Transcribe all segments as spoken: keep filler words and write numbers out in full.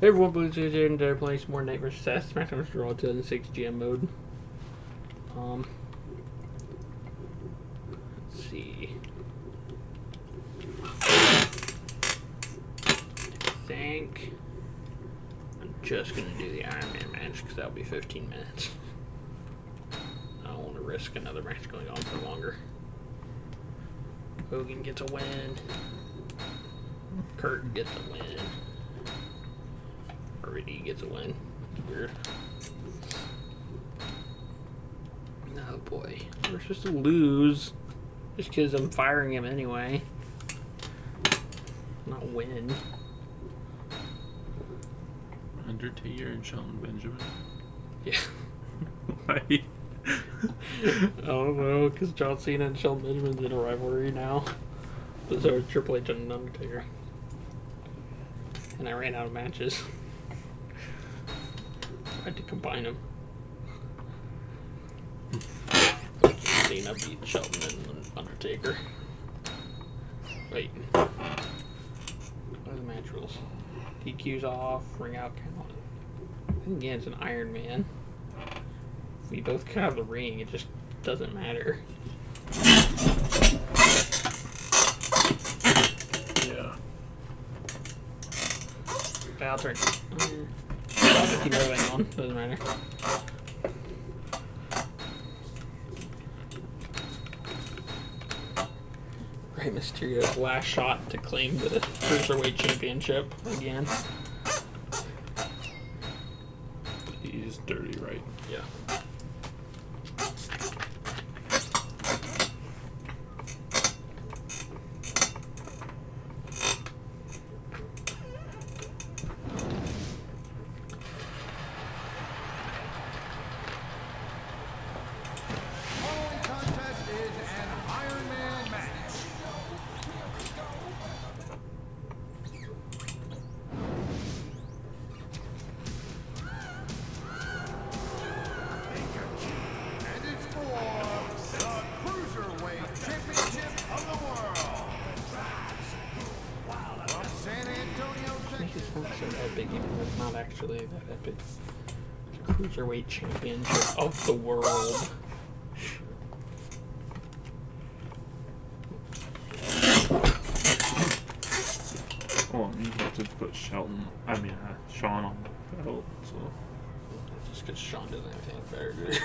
Hey everyone, Blue Zoo's here, and they're playing some more Night versus. Seth. SmackDown versus. Raw two thousand six G M mode. Um, let's see. I think I'm just gonna do the Iron Man match because that'll be fifteen minutes. I don't want to risk another match going on for longer. Hogan gets a win. Kurt gets a win. Already gets a win. It's weird. Oh boy. We're supposed to lose. Just because I'm firing him anyway. Not win. Undertaker and Shelton Benjamin. Yeah. Why? Oh well, because John Cena and Shelton Benjamin's in a rivalry now. But so is Triple H and Undertaker. And I ran out of matches. I had to combine them. Dana beat Shelton and Undertaker. Wait. What are the match rules? D Q's off, ring out count. I think again it's an Iron Man. If we both cut out of the ring, it just doesn't matter. Yeah. Okay, I'll turn. Um, Keep everything on, doesn't matter. Rey Mysterio's last shot to claim the Cruiserweight Championship again. He's dirty, right? Yeah. Actually, that epic Cruiserweight Championship of the world. Oh, you have to put Shelton, I mean, uh, Shawn on the belt, so. Just because Shawn doesn't have anything better to do.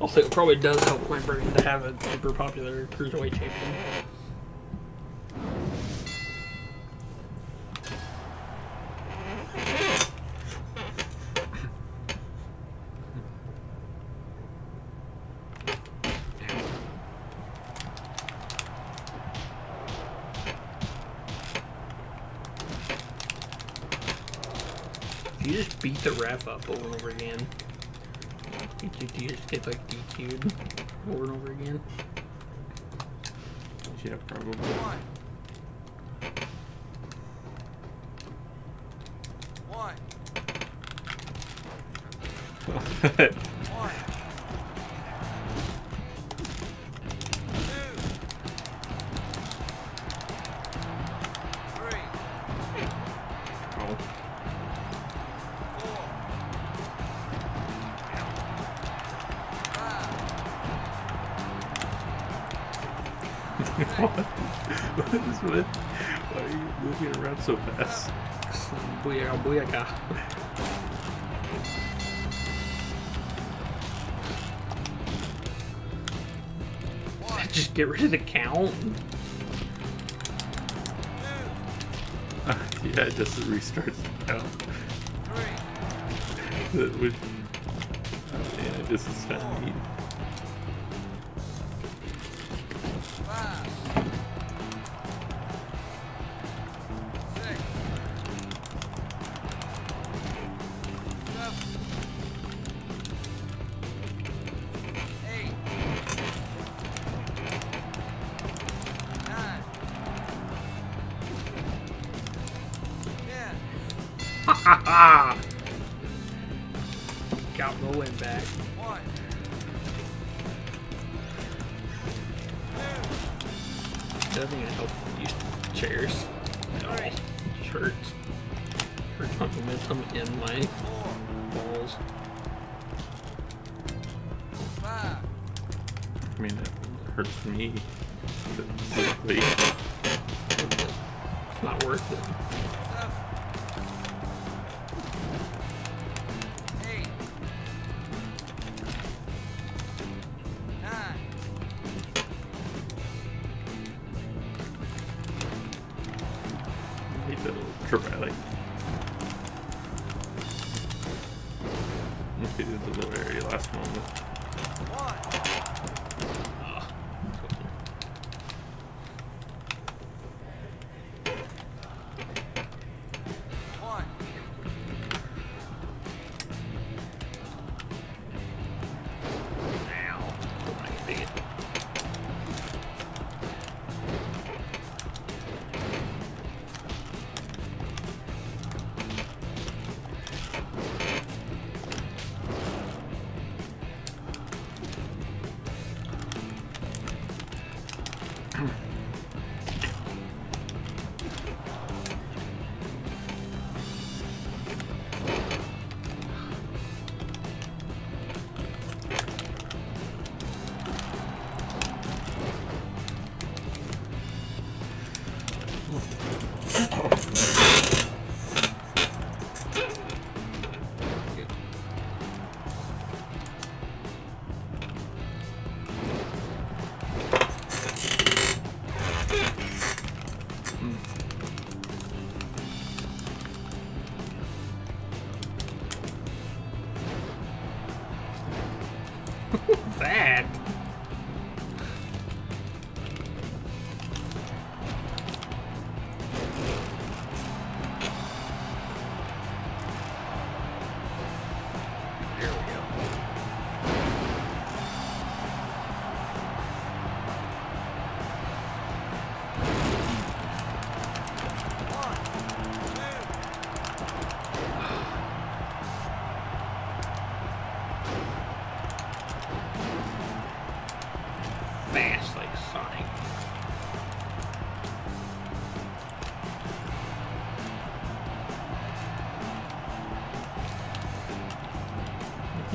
Also, it probably does help Lambert to have a super popular Cruiserweight Champion. You just beat the ref up over and over again. You, you just get like D Q'd over and over again. Yeah, probably. One. One. One. What is with? Why are you moving around so fast? Booyaka, booyaka. Just get rid of the count? Uh, yeah, it just restarts the count. That would. Oh, yeah, this is kind neat. Got rolling back. One. Doesn't even help these chairs. No. Shirts. momentum in my balls. I mean, it hurts me. It's not worth it. What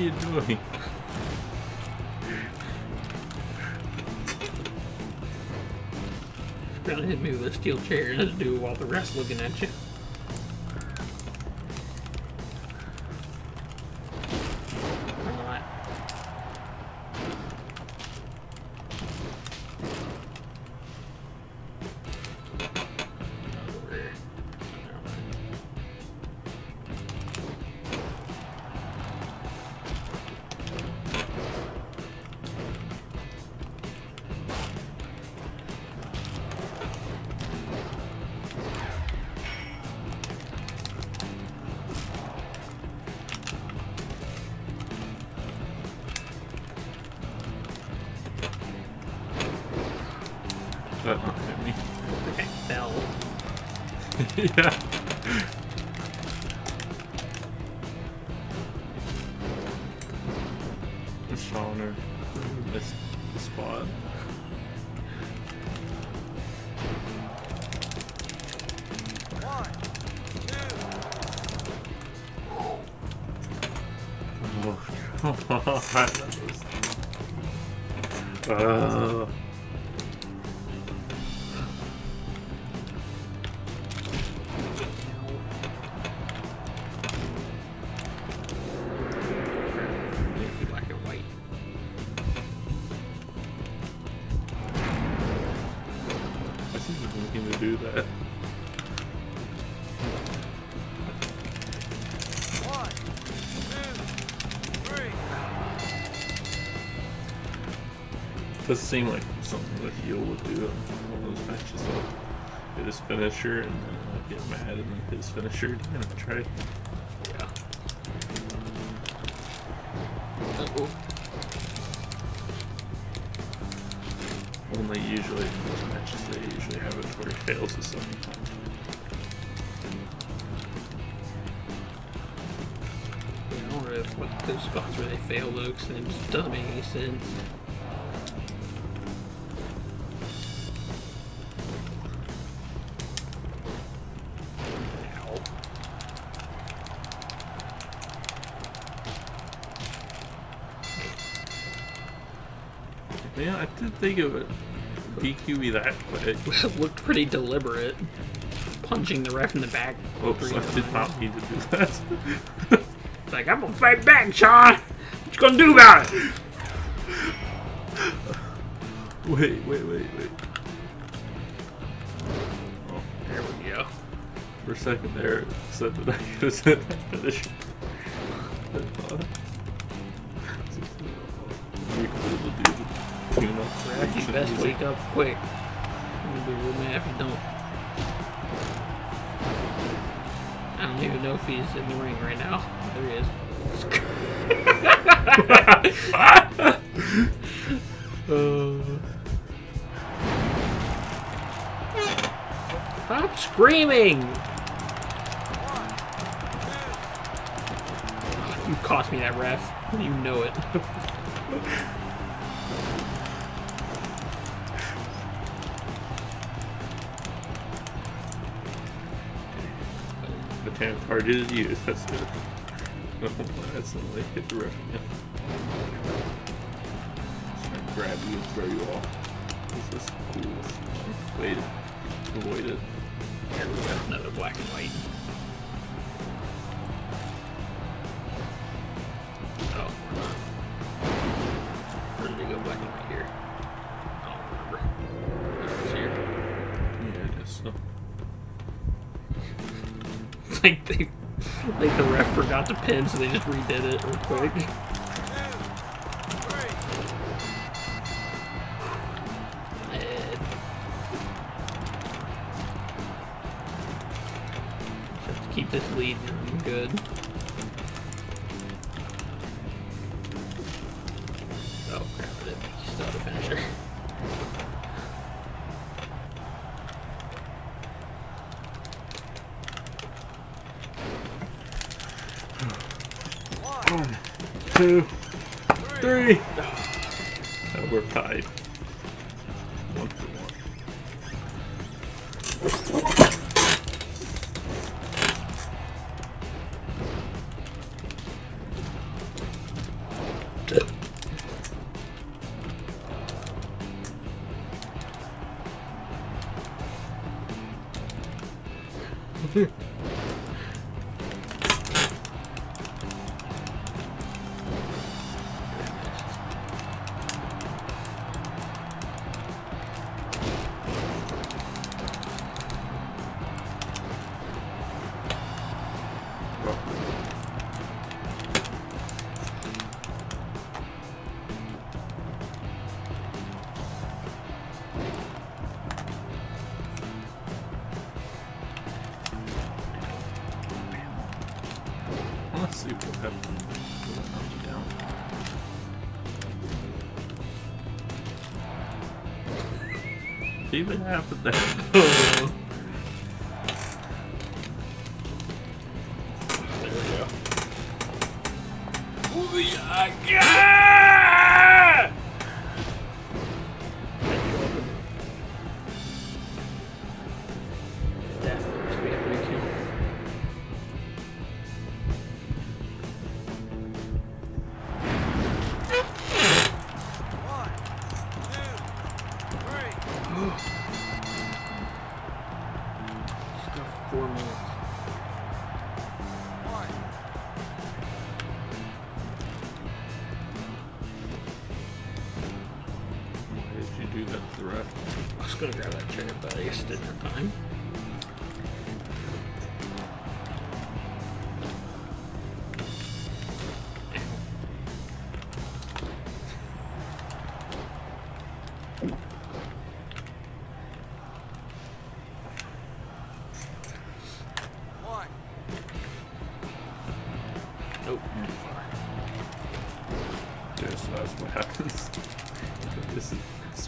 are you doing? Trying to hit me with a steel chair to do while the rest looking at you. Does seem like something that Yul would do in one of those matches. Like, get his finisher and then uh, get mad and then his finisher again and try. Yeah. Uh-oh. Only usually in those matches they usually have it where he fails at some time. Yeah, I don't know if what those spots where they fail though, because it just doesn't make any sense. Yeah, I didn't think of it. D Q that quick. It looked pretty deliberate. Punching the ref in the back. Oops, I did not need to do that. It's like, I'm gonna fight back, Sean! What you gonna do about it? Wait, wait, wait, wait. Oh, there we go. For a second there, it said that I could have said that finish. You best wake up quick. You'll be real mad if you don't. I don't even know if he's in the ring right now. There he is. uh. Stop screaming! Oh, you cost me that ref. You know it. Hard as you, that's good. No, that's not like hit the ref again. Just trying to grab you and throw you off. This is cool. Wait, avoid it. There we go, another black and white. Oh. Where did they go black and white here? I don't remember. It's here. Yeah, I guess so. Like they, like the ref forgot to pin, so they just redid it real quick. Just have to keep this lead. I'm good. Oh crap! I didn't think you still had a finisher. Two, three. Oh, we're tied. One for one. See what happened there. Oh. There we go. Booyaka! That looks to be a free kill.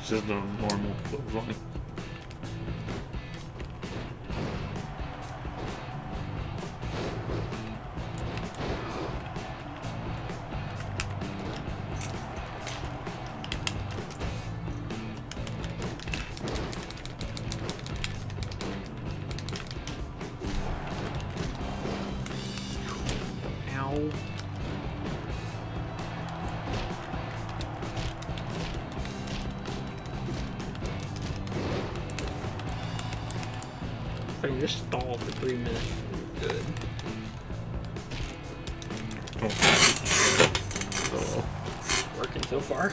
Just a normal clothesline. fucking just stall for three minutes. Good. Oh. Working so far.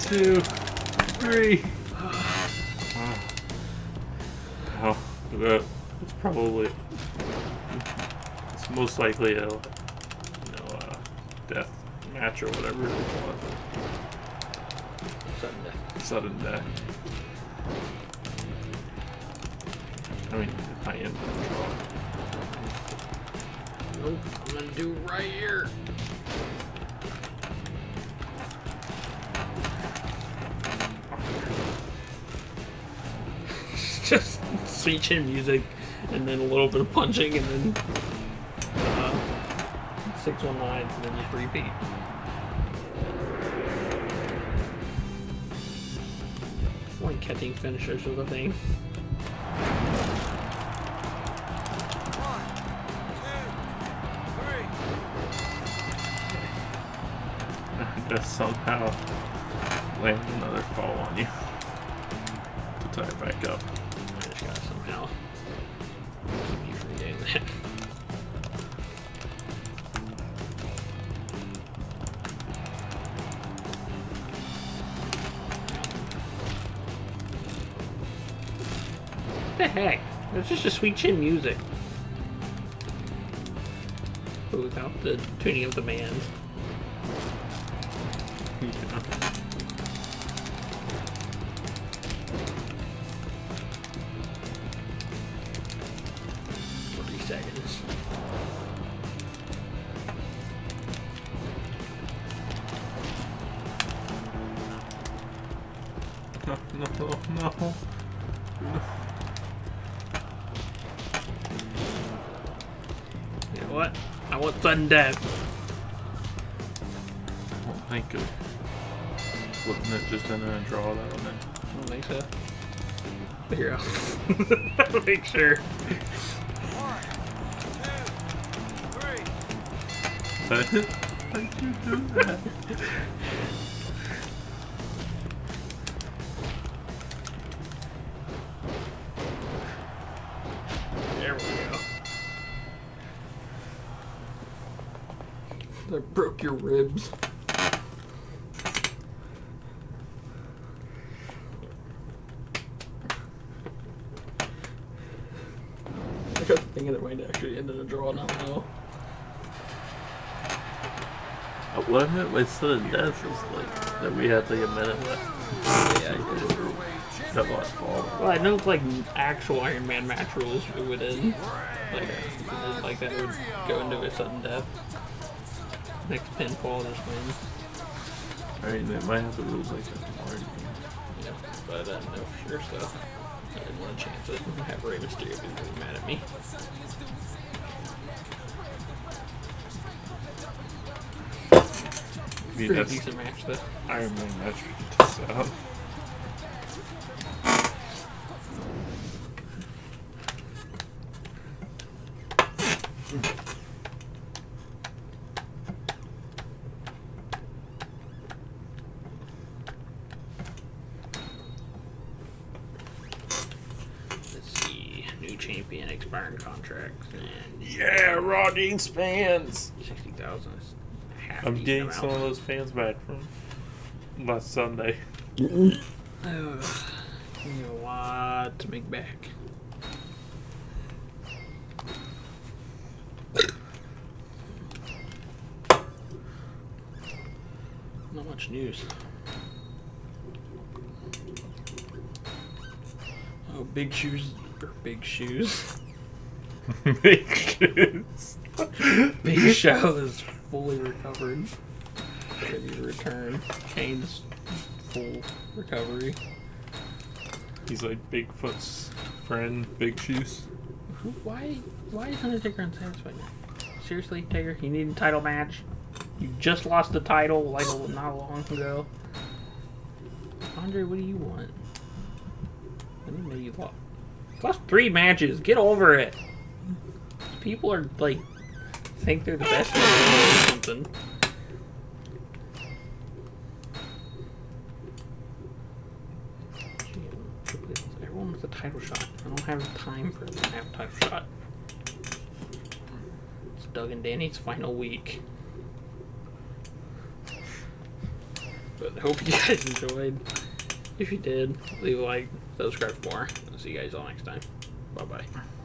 Two, three. Uh, oh, that, that's probably, it's most likely a, you know, uh, death match or whatever it was. Sudden death. Sudden death. I mean, if I end up drawing. Nope, I'm gonna do right here. Just sweet chin music, and then a little bit of punching, and then uh, six one nine, and then just repeat. One catching finisher sort of thing. One, two, three. I guess somehow land another fall on you to tie it back up. Somehow keep you from doing that. What the heck? It's just a sweet chin music. But without the tuning of the bands. Yeah. Sudden death. I don't think of flipping it just in there and draw that one in. I don't think so. Figure out. Make sure. One, two, three. How'd you do that? I broke your ribs. I kept thinking it might actually end in a draw, not now. At one minute with sudden death is like that we had like a minute left. Yeah, I guess. That last fall. Well, I know like actual Iron Man match rules it would end. Like, it is like that it would go into a sudden death. Next pinfall, this wins. Alright, they might have the rules like that tomorrow. Yeah, but I don't know for sure, so I didn't want to chance it. I have Rey Mysterio be really mad at me. It's a pretty decent match, though. Iron Man match we can test out. Fans. sixty thousand is half. I'm getting some of those fans back from last Sunday. Oh, I need a lot to make back. Not much news. Oh, big shoes. Or big shoes. Big shoes. Big Show is fully recovered. Ready to return. Kane's full recovery. He's like Bigfoot's friend, Big Shoes. Who, why why is Undertaker unsatisfied now? Seriously, Taker, you need a title match? You just lost the title like not long ago. Andre, what do you want? I didn't know you lost. Lost three matches. Get over it. People are like think they're the best or something. Everyone wants a title shot. I don't have time for everyone to have a title shot. It's Doug and Danny's final week. But I hope you guys enjoyed. If you did, leave a like, subscribe for more. I'll see you guys all next time. Bye bye.